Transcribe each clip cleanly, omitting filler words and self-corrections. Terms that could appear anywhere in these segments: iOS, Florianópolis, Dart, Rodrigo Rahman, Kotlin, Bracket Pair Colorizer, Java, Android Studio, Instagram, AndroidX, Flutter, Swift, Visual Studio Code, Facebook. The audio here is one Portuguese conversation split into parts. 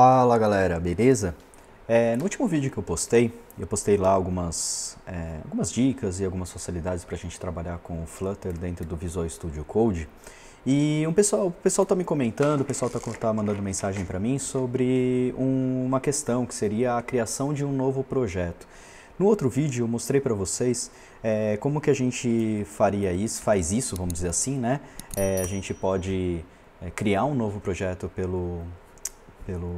Fala galera, beleza? No último vídeo que eu postei lá algumas dicas e algumas facilidades para a gente trabalhar com o Flutter dentro do Visual Studio Code. E o pessoal está me comentando, o pessoal está mandando mensagem para mim sobre uma questão que seria a criação de um novo projeto. No outro vídeo eu mostrei para vocês como que a gente faz isso, vamos dizer assim, né? A gente pode criar um novo projeto pelo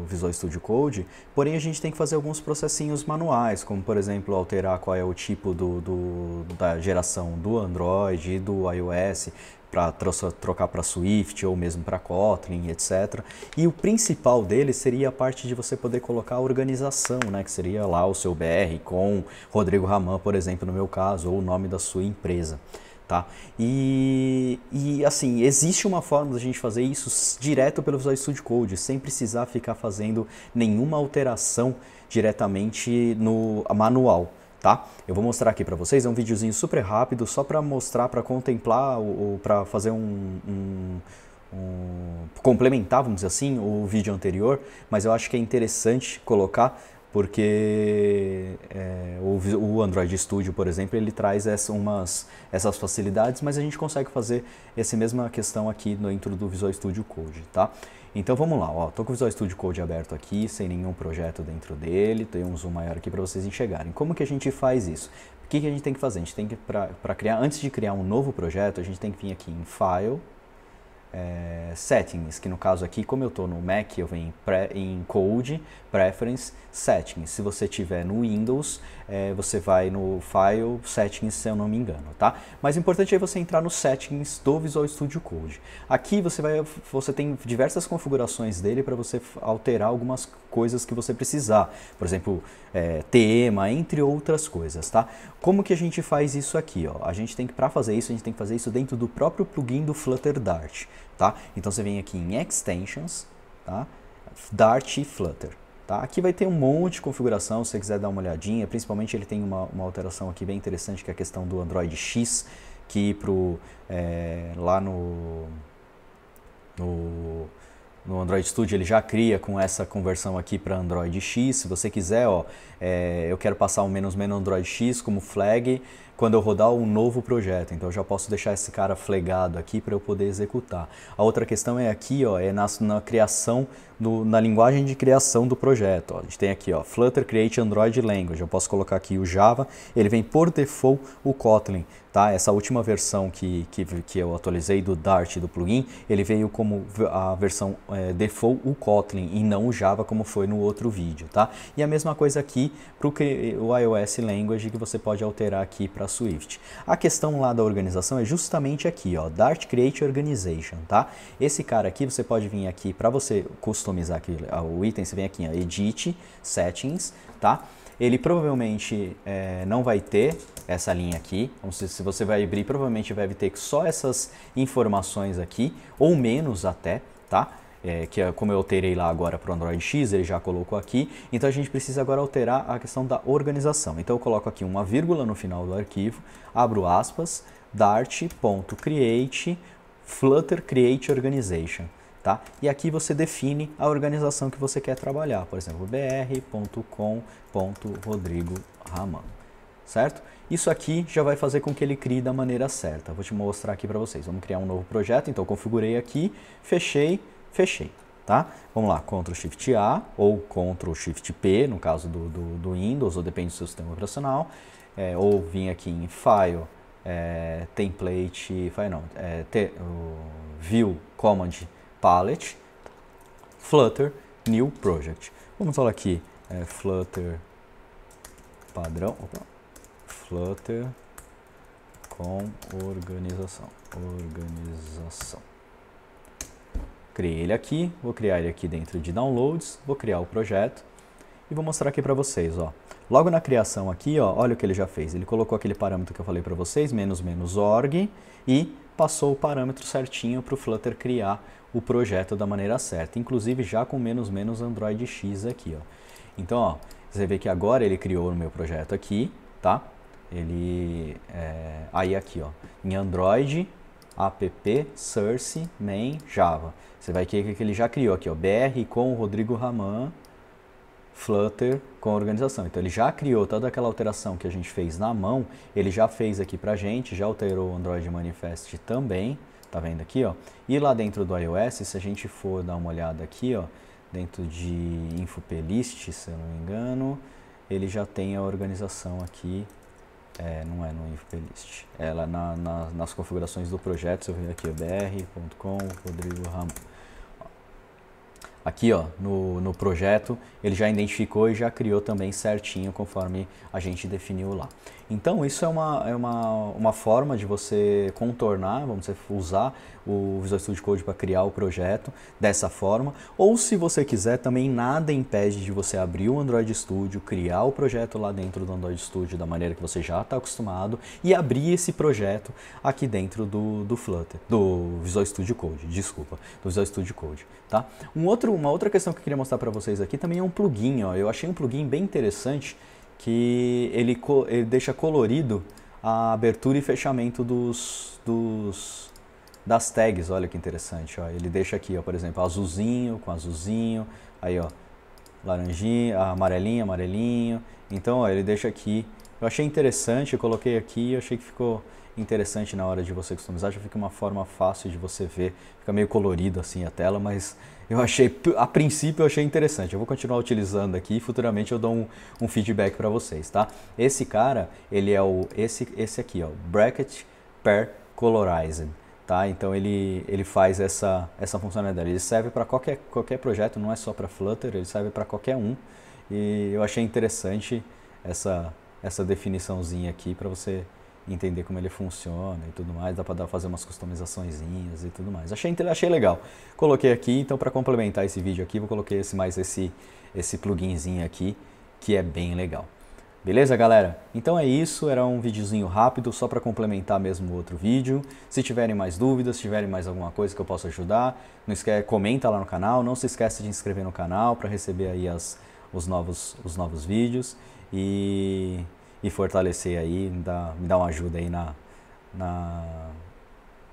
Visual Studio Code, porém a gente tem que fazer alguns processinhos manuais, como por exemplo alterar qual é o tipo da geração do Android e do iOS, para trocar para Swift ou mesmo para Kotlin, etc. E o principal dele seria a parte de você poder colocar a organização, né? Que seria lá o seu BR com Rodrigo Rahman, por exemplo, no meu caso, ou o nome da sua empresa. Tá? E assim, existe uma forma da gente fazer isso direto pelo Visual Studio Code, sem precisar ficar fazendo nenhuma alteração diretamente no manual, tá? Eu vou mostrar aqui para vocês, é um videozinho super rápido, só para mostrar, para contemplar, ou para fazer complementar, vamos dizer assim, o vídeo anterior, mas eu acho que é interessante colocar, porque o Android Studio, por exemplo, ele traz essas facilidades, mas a gente consegue fazer essa mesma questão aqui dentro do Visual Studio Code, tá? Então vamos lá, ó, tô com o Visual Studio Code aberto aqui, sem nenhum projeto dentro dele, tem um zoom maior aqui para vocês enxergarem. Como que a gente faz isso? O que que a gente tem que fazer? A gente tem que, antes de criar um novo projeto, a gente tem que vir aqui em File, Settings, que no caso aqui, como eu estou no Mac, eu venho em Code, Preference, Settings. Se você tiver no Windows, você vai no File, Settings, se eu não me engano, tá? Mas o importante é você entrar no Settings do Visual Studio Code. Aqui você tem diversas configurações dele para você alterar algumas coisas que você precisar. Por exemplo, tema, entre outras coisas, tá? Como que a gente faz isso aqui, ó? Para fazer isso, a gente tem que fazer isso dentro do próprio plugin do Flutter Dart. Tá? Então você vem aqui em Extensions, tá? Dart e Flutter. Tá? Aqui vai ter um monte de configuração, se você quiser dar uma olhadinha, principalmente ele tem uma alteração aqui bem interessante, que é a questão do Android X, que lá no Android Studio ele já cria com essa conversão aqui para Android X. Se você quiser, ó, eu quero passar o - Android X como flag quando eu rodar um novo projeto. Então eu já posso deixar esse cara flagado aqui para eu poder executar. A outra questão é aqui, ó, na criação, na linguagem de criação do projeto. Ó. A gente tem aqui, ó, Flutter Create Android Language. Eu posso colocar aqui o Java, ele vem por default o Kotlin. Tá? Essa última versão que eu atualizei do Dart, do plugin, ele veio como a versão default o Kotlin e não o Java como foi no outro vídeo. Tá? E a mesma coisa aqui para o iOS Language, que você pode alterar aqui para Swift. A questão lá da organização é justamente aqui, ó, Dart Create Organization. Tá? Esse cara aqui, você pode vir aqui, para você customizar aqui o item, você vem aqui em Edit, Settings. Tá? Ele provavelmente não vai ter essa linha aqui, então, se você vai abrir, provavelmente vai ter só essas informações aqui, ou menos até, tá? Como eu alterei lá agora para o Android X, ele já colocou aqui, então a gente precisa agora alterar a questão da organização. Então eu coloco aqui uma vírgula no final do arquivo, abro aspas, dart.create, Flutter Create Organization. Tá? E aqui você define a organização que você quer trabalhar, por exemplo, br.com.rodrigo.raman, certo? Isso aqui já vai fazer com que ele crie da maneira certa. Vou te mostrar aqui para vocês. Vamos criar um novo projeto, então configurei aqui, fechei. Tá? Vamos lá, Ctrl+Shift+A ou Ctrl+Shift+P, no caso do Windows, ou depende do seu sistema operacional, ou vim aqui em File, Template, File não, View, Command, Palette, Flutter, New Project. Vamos falar aqui, Flutter padrão, opa, Flutter com organização. Criei ele aqui, vou criar ele aqui dentro de Downloads, vou criar o projeto e vou mostrar aqui para vocês, ó. Logo na criação aqui, ó, olha o que ele já fez, ele colocou aquele parâmetro que eu falei para vocês, -org, e passou o parâmetro certinho para o Flutter criar o projeto da maneira certa, inclusive já com - Android X aqui, ó. Então, ó, você vê que agora ele criou o meu projeto aqui, tá? Aí aqui, ó, em Android app, source, main, java. Você vai ver que ele já criou aqui, ó, br com o Rodrigo Rahman, Flutter com a organização. Então ele já criou toda aquela alteração que a gente fez na mão, ele já fez aqui pra gente, já alterou o Android Manifest também, tá vendo aqui, ó. E lá dentro do iOS, se a gente for dar uma olhada aqui, ó, dentro de info plist, se eu não me engano, ele já tem a organização aqui. É, não é no infoplist, é lá nas configurações do projeto. Se eu vir aqui, br.com, Rodrigo Ramon. Aqui, ó, no projeto, ele já identificou e já criou também certinho conforme a gente definiu lá. Então, isso é uma forma de você contornar, vamos dizer, usar o Visual Studio Code para criar o projeto dessa forma. Ou, se você quiser, também nada impede de você abrir o Android Studio, criar o projeto lá dentro do Android Studio da maneira que você já está acostumado e abrir esse projeto aqui dentro do Flutter, do Visual Studio Code, desculpa, do Visual Studio Code, tá? Uma outra questão que eu queria mostrar para vocês aqui também é um plugin, ó. Eu achei um plugin bem interessante que ele deixa colorido a abertura e fechamento das tags. Olha que interessante, ó. Ele deixa aqui, ó, por exemplo, azulzinho com azulzinho, aí, ó, laranjinha, amarelinho, amarelinho. Então, ó, ele deixa aqui. Eu achei interessante, eu coloquei aqui, eu achei que ficou interessante na hora de você customizar, já fica uma forma fácil de você ver, fica meio colorido assim a tela, mas eu achei, a princípio eu achei interessante, eu vou continuar utilizando aqui e futuramente eu dou um feedback para vocês, tá? Esse cara, ele é esse aqui, ó, Bracket Pair Colorizer. Tá? Então ele faz essa funcionalidade, ele serve para qualquer projeto, não é só para Flutter, ele serve para qualquer um, e eu achei interessante essa definiçãozinha aqui para você entender como ele funciona e tudo mais, dá para fazer umas customizaçõezinhas e tudo mais. Achei legal. Coloquei aqui, então, para complementar esse vídeo aqui, vou colocar esse pluginzinho aqui, que é bem legal. Beleza, galera? Então é isso, era um videozinho rápido, só para complementar mesmo o outro vídeo. Se tiverem mais dúvidas, se tiverem mais alguma coisa que eu possa ajudar, não esquece, comenta lá no canal, não se esquece de inscrever no canal para receber aí os novos vídeos e fortalecer aí, me dá uma ajuda aí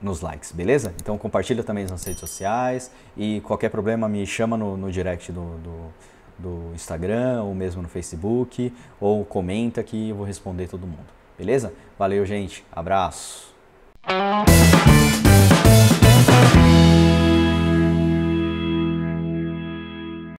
nos likes, beleza? Então compartilha também nas redes sociais e qualquer problema me chama no direct do Instagram ou mesmo no Facebook, ou comenta que eu vou responder todo mundo, beleza? Valeu, gente, abraço!